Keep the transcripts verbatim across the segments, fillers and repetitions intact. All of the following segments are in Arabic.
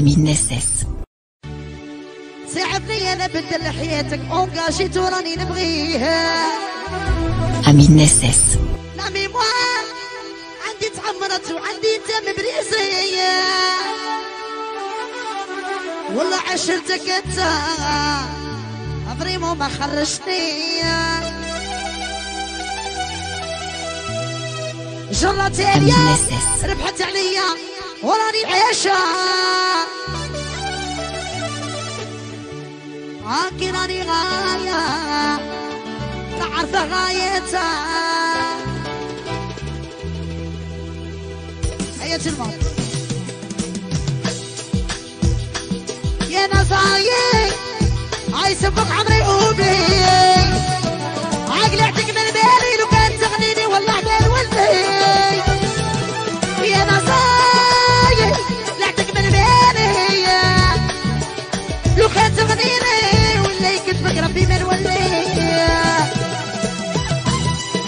أمين إس إس. ساعدني أنا بدل حياتك أونكاشيت وراني نبغيها. أمين إس إس. لا ميموار عندي تعمرت وعندي تم بريزية والله عشرتك أنت فريمون ما خرجتني جرت عليا ربحت عليا وراني عايشة هاكي راني غاية تعرف غايتها حياة الماضي يا نصايي عايسبك عمري قومي عقلي عتك من بالي لو كان تغنيني والله عبال ولدي يا نصايي لعتك من بالي لو كان تغنيني ولا يكتبك ربي من ولدي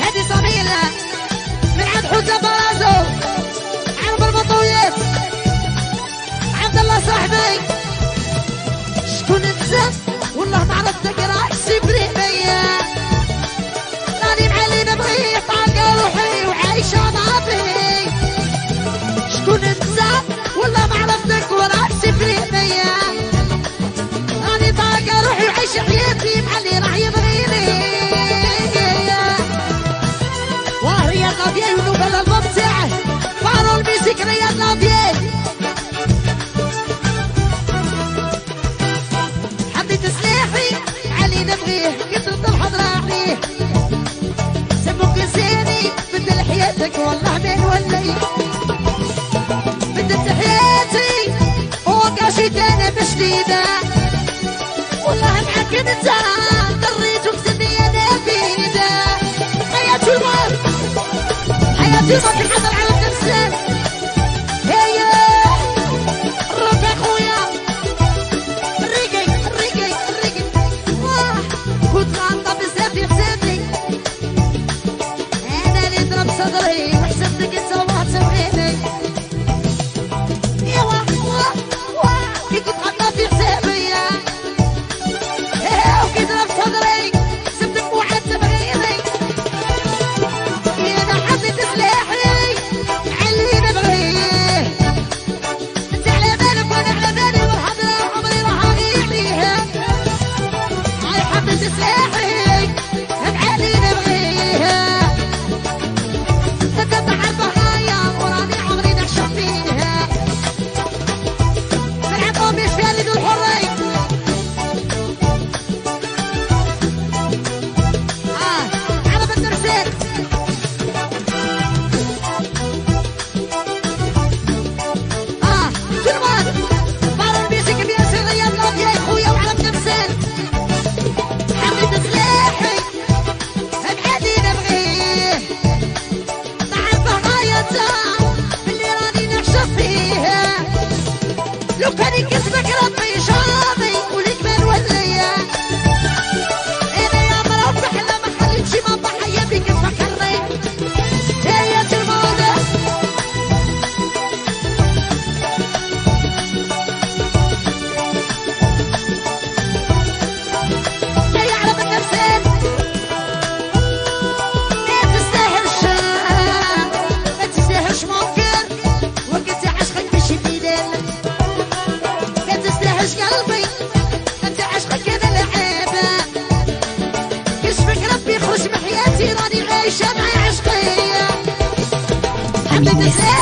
هادي صميلة من عند حوتة برازو عمر بطويس عبد الله صاحبي شكون انت والله ما عرفتك راسي بريبيا راني معلي نبغي طاقة روحي وعايشة ضعفي شكون انت والله ما عرفتك وراسي بريبيا راني طاقة روحي وعايشة حياتي معلي راه يبغيني واه رياض لافيي ونوبة الألبوم تاعه فارو الميوزيك رياض لافيي كثرت الحضرة عليه سموك لساني بدل حياتك والله ما نولي بدلت حياتي فوق عشيت انا بشديدة والله معاك انت ضريت ومسني انا بيدة حياة الموت حياة الموت الحضر على النفسان هيا ربي اخويا This